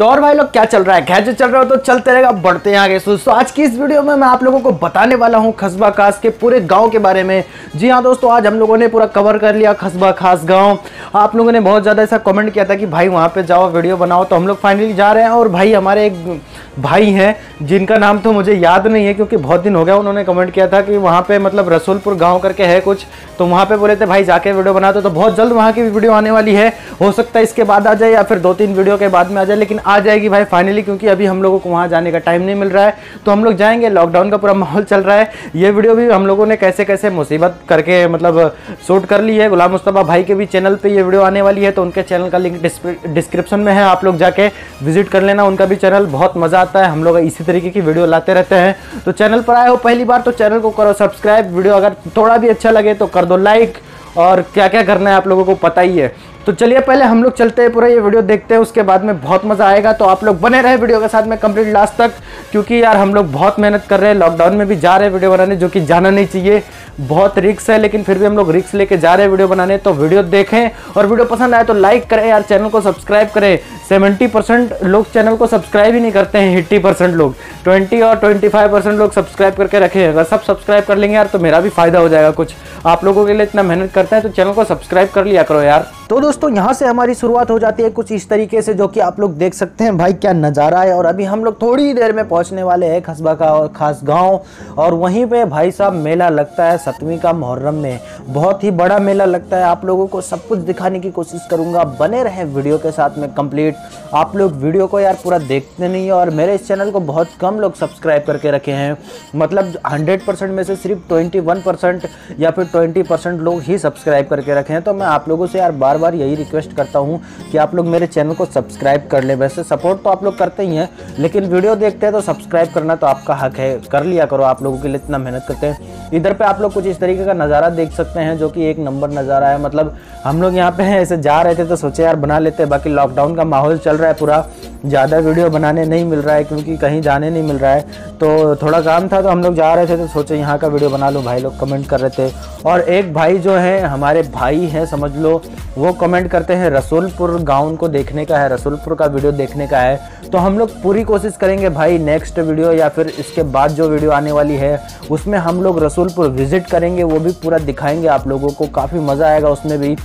तो और भाई लोग क्या चल रहा है, खैर जो चल रहा है तो चलते रहेगा, बढ़ते हैं आगे। दोस्तों आज की इस वीडियो में मैं आप लोगों को बताने वाला हूँ कस्बा खास के पूरे गांव के बारे में। जी हाँ दोस्तों, आज हम लोगों ने पूरा कवर कर लिया कस्बा खास गांव। आप लोगों ने बहुत ज़्यादा ऐसा कमेंट किया था कि भाई वहाँ पर जाओ वीडियो बनाओ, तो हम लोग फाइनली जा रहे हैं। और भाई हमारे एक भाई हैं जिनका नाम तो मुझे याद नहीं है क्योंकि बहुत दिन हो गया, उन्होंने कमेंट किया था कि वहाँ पे मतलब रसूलपुर गांव करके है कुछ, तो वहाँ पे बोले थे भाई जाके वीडियो बना दो। तो बहुत जल्द वहाँ की वीडियो आने वाली है, हो सकता है इसके बाद आ जाए या फिर 2-3 वीडियो के बाद में आ जाए, लेकिन आ जाएगी भाई फाइनली, क्योंकि अभी हम लोगों को वहाँ जाने का टाइम नहीं मिल रहा है। तो हम लोग जाएंगे, लॉकडाउन का पूरा माहौल चल रहा है। ये वीडियो भी हम लोगों ने कैसे कैसे मुसीबत करके मतलब शूट कर ली है। गुलाम मुस्तफ़ा भाई के भी चैनल पर ये वीडियो आने वाली है, तो उनके चैनल का लिंक डिस्क्रिप्शन में है, आप लोग जाके विजिट कर लेना। उनका भी चैनल बहुत मज़ा आता है, हम लोग इसी तरीके की वीडियो लाते रहते हैं। तो चैनल पर आए हो पहली बार तो चैनल को करो सब्सक्राइब, वीडियो अगर थोड़ा भी अच्छा लगे तो कर दो लाइक, और क्या क्या करना है आप लोगों को पता ही है। तो चलिए पहले हम लोग चलते हैं, पूरा ये वीडियो देखते हैं, उसके बाद में बहुत मज़ा आएगा। तो आप लोग बने रहे वीडियो के साथ में कंप्लीट लास्ट तक, क्योंकि यार हम लोग बहुत मेहनत कर रहे हैं, लॉकडाउन में भी जा रहे हैं वीडियो बनाने, जो कि जाना नहीं चाहिए, बहुत रिस्क है, लेकिन फिर भी हम लोग रिस्क लेके जा रहे हैं वीडियो बनाने। तो वीडियो देखें और वीडियो पसंद आए तो लाइक करें यार, चैनल को सब्सक्राइब करें। 70% लोग चैनल को सब्सक्राइब ही नहीं करते हैं, 80% लोग, 20 और 25% लोग सब्सक्राइब करके रखें। अगर सब सब्सक्राइब कर लेंगे यार तो मेरा भी फायदा हो जाएगा कुछ, आप लोगों के लिए इतना मेहनत करते हैं तो चैनल को सब्सक्राइब कर लिया करो यार। तो दोस्तों यहाँ से हमारी शुरुआत हो जाती है कुछ इस तरीके से, जो कि आप लोग देख सकते हैं। भाई क्या नज़ारा है, और अभी हम लोग थोड़ी ही देर में पहुँचने वाले हैं कस्बा खास गाँव, और वहीं पे भाई साहब मेला लगता है 7वीं का मुहर्रम में, बहुत ही बड़ा मेला लगता है। आप लोगों को सब कुछ दिखाने की कोशिश करूँगा, बने रहें वीडियो के साथ में कंप्लीट। आप लोग वीडियो को यार पूरा देखते नहीं है, और मेरे इस चैनल को बहुत कम लोग सब्सक्राइब करके रखे हैं, मतलब 100% में से सिर्फ 21% या फिर 20% लोग ही सब्सक्राइब करके रखे हैं। तो मैं आप लोगों से यार बार यही रिक्वेस्ट करता हूं कि आप लोग मेरे चैनल को सब्सक्राइब कर लें। वैसे सपोर्ट तो आप लोग करते ही हैं, लेकिन वीडियो देखते हैं तो सब्सक्राइब करना तो आपका हक है, कर लिया करो, आप लोगों के लिए इतना मेहनत करते हैं। इधर पे आप लोग कुछ इस तरीके का नज़ारा देख सकते हैं, जो कि एक नंबर नज़ारा है। मतलब हम लोग यहाँ पे ऐसे जा रहे थे तो सोचे यार बना लेते हैं, बाकी लॉकडाउन का माहौल चल रहा है पूरा, ज़्यादा वीडियो बनाने नहीं मिल रहा है क्योंकि कहीं जाने नहीं मिल रहा है, तो थोड़ा काम था तो हम लोग जा रहे थे, तो सोचे यहाँ का वीडियो बना लो। भाई लोग कमेंट कर रहे थे, और एक भाई जो है हमारे भाई हैं समझ लो, वो कमेंट करते हैं रसूलपुर गांव उनको देखने का है, रसूलपुर का वीडियो देखने का है। तो हम लोग पूरी कोशिश करेंगे भाई, नेक्स्ट वीडियो या फिर इसके बाद जो वीडियो आने वाली है उसमें हम लोग रसूलपुर विजिट करेंगे, वो भी पूरा दिखाएंगे आप लोगों को, काफ़ी मज़ा आएगा उसमें भी।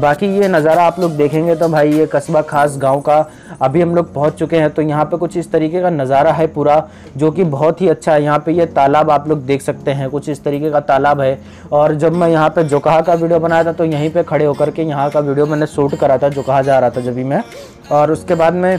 बाकी ये नज़ारा आप लोग देखेंगे तो भाई ये कस्बा खास गाँव का अभी हम लोग पहुँच चुके हैं, तो यहाँ पर कुछ इस तरीके का नज़ारा है पूरा, जो कि बहुत ही अच्छा है। यहाँ पर ये तालाब आप लोग देख सकते हैं, कुछ इस तरीके का तालाब है। और जब मैं यहाँ पर जोकाहा का वीडियो बनाया था तो यहीं पर खड़े होकर के यहाँ का वीडियो मैंने शूट करा था, जो कहा जा रहा था जब भी मैं, और उसके बाद में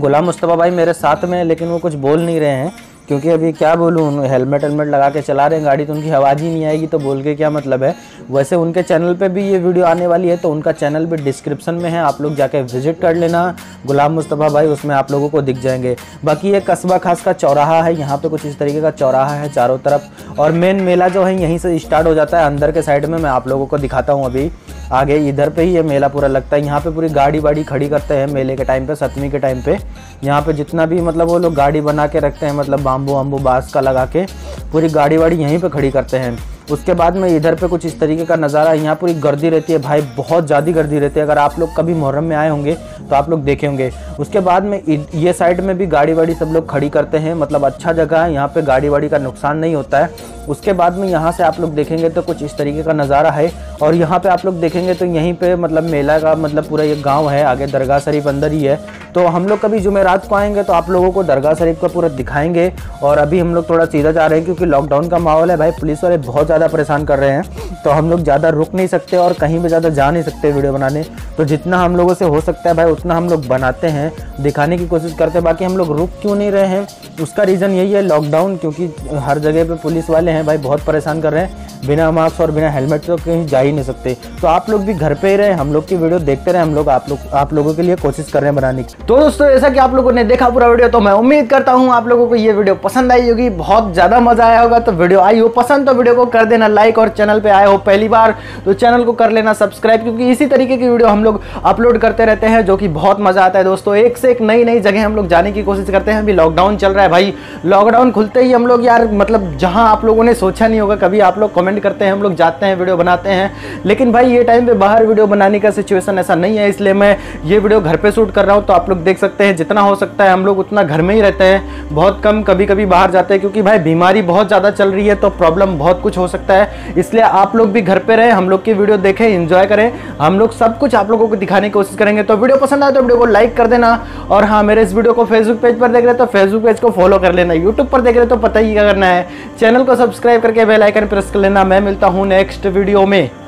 गुलाम मुस्तफ़ा भाई मेरे साथ में, लेकिन वो कुछ बोल नहीं रहे हैं क्योंकि अभी क्या बोलूँ, हेलमेट लगा के चला रहे हैं गाड़ी, तो उनकी आवाज़ ही नहीं आएगी तो बोल के क्या मतलब है। वैसे उनके चैनल पे भी ये वीडियो आने वाली है, तो उनका चैनल भी डिस्क्रिप्शन में है, आप लोग जाके विजिट कर लेना, गुलाम मुस्तफ़ा भाई, उसमें आप लोगों को दिख जाएंगे। बाकी ये कस्बा खास का चौराहा है, यहाँ पे कुछ इस तरीके का चौराहा है चारों तरफ, और मेन मेला जो है यहीं से स्टार्ट हो जाता है अंदर के साइड में। मैं आप लोगों को दिखाता हूँ अभी आगे, इधर पे ही ये मेला पूरा लगता है। यहाँ पे पूरी गाड़ी बाड़ी खड़ी करते हैं मेले के टाइम पे, 7वीं के टाइम पे यहाँ पे जितना भी मतलब वो लोग गाड़ी बना के रखते हैं, मतलब बाम्बू वाम्बू बाँस का लगा के पूरी गाड़ी वाड़ी यहीं पे खड़ी करते हैं। उसके बाद में इधर पे कुछ इस तरीके का नज़ारा है, यहाँ पूरी गर्दी रहती है भाई, बहुत ज़्यादा गर्दी रहती है। अगर आप लोग कभी मुहर्रम में आए होंगे तो आप लोग देखे होंगे। उसके बाद में ये साइड में भी गाड़ी वाड़ी सब लोग खड़ी करते हैं, मतलब अच्छा जगह है, यहाँ पे गाड़ी वाड़ी का नुकसान नहीं होता है। उसके बाद में यहाँ से आप लोग देखेंगे तो कुछ इस तरीके का नज़ारा है, और यहाँ पे आप लोग देखेंगे तो यहीं पे मतलब मेला का मतलब पूरा ये गांव है, आगे दरगाह शरीफ अंदर ही है। तो हम लोग कभी जुमेरात को आएंगे तो आप लोगों को दरगाह शरीफ का पूरा दिखाएंगे। और अभी हम लोग थोड़ा सीधा जा रहे हैं क्योंकि लॉकडाउन का माहौल है भाई, पुलिस वाले बहुत ज़्यादा परेशान कर रहे हैं, तो हम लोग ज़्यादा रुक नहीं सकते और कहीं भी ज़्यादा जा नहीं सकते वीडियो बनाने। तो जितना हम लोगों से हो सकता है भाई उतना हम लोग बनाते हैं, दिखाने की कोशिश करते हैं। बाकी हम लोग रुक क्यों नहीं रहे हैं, उसका रीज़न यही है लॉकडाउन, क्योंकि हर जगह पे पुलिस वाले हैं भाई, बहुत परेशान कर रहे हैं, बिना मास्क और बिना हेलमेट तो कहीं जा ही नहीं सकते। तो आप लोग भी घर पे ही रहें, हम लोग की वीडियो देखते रहें, हम लोग आप लोगों के लिए कोशिश कर रहे हैं बनाने की। तो दोस्तों जैसा कि आप लोगों ने देखा पूरा वीडियो, तो मैं उम्मीद करता हूँ आप लोगों को ये वीडियो पसंद आई होगी, बहुत ज़्यादा मज़ा आया होगा। तो वीडियो आई हो पसंद तो वीडियो को कर देना लाइक, और चैनल पर आए हो पहली बार तो चैनल को कर लेना सब्सक्राइब, क्योंकि इसी तरीके की वीडियो हम लोग अपलोड करते रहते हैं, जो कि बहुत मज़ा आता है दोस्तों। एक से एक नई नई जगह हम लोग जाने की कोशिश करते हैं। अभी लॉकडाउन चल रहा है भाई, लॉकडाउन खुलते ही हम लोग यार मतलब जहाँ आप लोगों लोगों ने सोचा नहीं होगा। कभी आप लोग कमेंट करते हैं, हम लोग जाते हैं वीडियो बनाते हैं, लेकिन भाई ये टाइम पे बाहर वीडियो बनाने का सिचुएशन ऐसा नहीं है, इसलिए मैं ये वीडियो घर पे शूट कर रहा हूँ। तो आप लोग देख सकते हैं जितना हो सकता है हम लोग उतना घर में ही रहते हैं, बहुत कम कभी कभी बाहर जाते हैं, क्योंकि भाई बीमारी बहुत ज़्यादा चल रही है तो प्रॉब्लम बहुत कुछ हो सकता है। इसलिए आप लोग भी घर पर रहें, हम लोग की वीडियो देखें, इंजॉय करें, हम लोग सब कुछ आप लोगों को दिखाने की कोशिश करेंगे। तो वीडियो पसंद आए तो वीडियो को लाइक कर देना, और हाँ मेरे इस वीडियो को फेसबुक पेज पर देख रहे हो तो फेसबुक पेज को फॉलो कर लेना, यूट्यूब पर देख रहे हो तो पता ही क्या करना है, चैनल को सब्सक्राइब करके बेल आइकन प्रेस कर लेना। मैं मिलता हूँ नेक्स्ट वीडियो में।